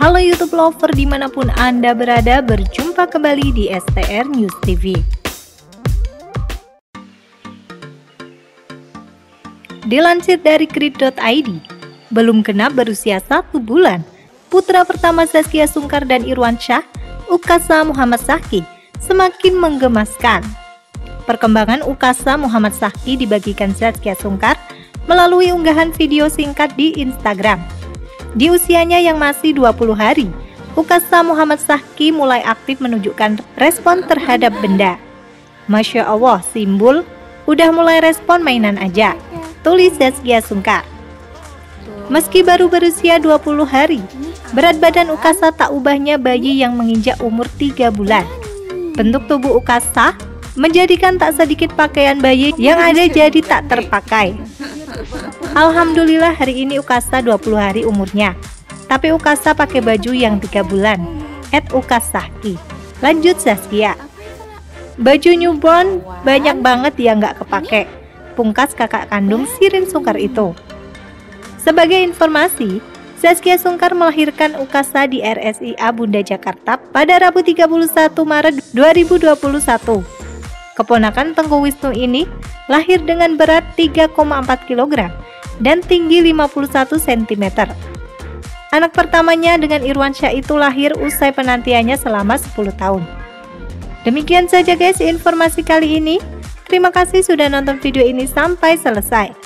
Halo YouTube lover dimanapun Anda berada, berjumpa kembali di STR News TV. Dilansir dari krit.id, belum genap berusia 1 bulan, putra pertama Zaskia Sungkar dan Irwansyah, Ukkasya Muhammad Syahki, semakin menggemaskan. Perkembangan Ukkasya Muhammad Syahki dibagikan Zaskia Sungkar melalui unggahan video singkat di Instagram. Di usianya yang masih 20 hari, Ukkasya Muhammad Syahki mulai aktif menunjukkan respon terhadap benda. Masya Allah, simbol, udah mulai respon mainan aja, tulis Zaskia Sungkar. Meski baru berusia 20 hari, berat badan Ukkasya tak ubahnya bayi yang menginjak umur 3 bulan. Bentuk tubuh Ukkasya menjadikan tak sedikit pakaian bayi yang ada jadi tak terpakai. Alhamdulillah hari ini Ukkasya 20 hari umurnya, tapi Ukkasya pakai baju yang 3 bulan. @Ukkasya, lanjut Zaskia. Baju newborn banyak banget yang nggak kepake, pungkas kakak kandung Sirin Sungkar itu. Sebagai informasi, Zaskia Sungkar melahirkan Ukkasya di RSIA Bunda Jakarta pada Rabu 31 Maret 2021. Keponakan Tengku Wisnu ini lahir dengan berat 3,4 kg dan tinggi 51 cm. Anak pertamanya dengan Irwansyah itu lahir usai penantiannya selama 10 tahun. Demikian saja guys informasi kali ini. Terima kasih sudah nonton video ini sampai selesai.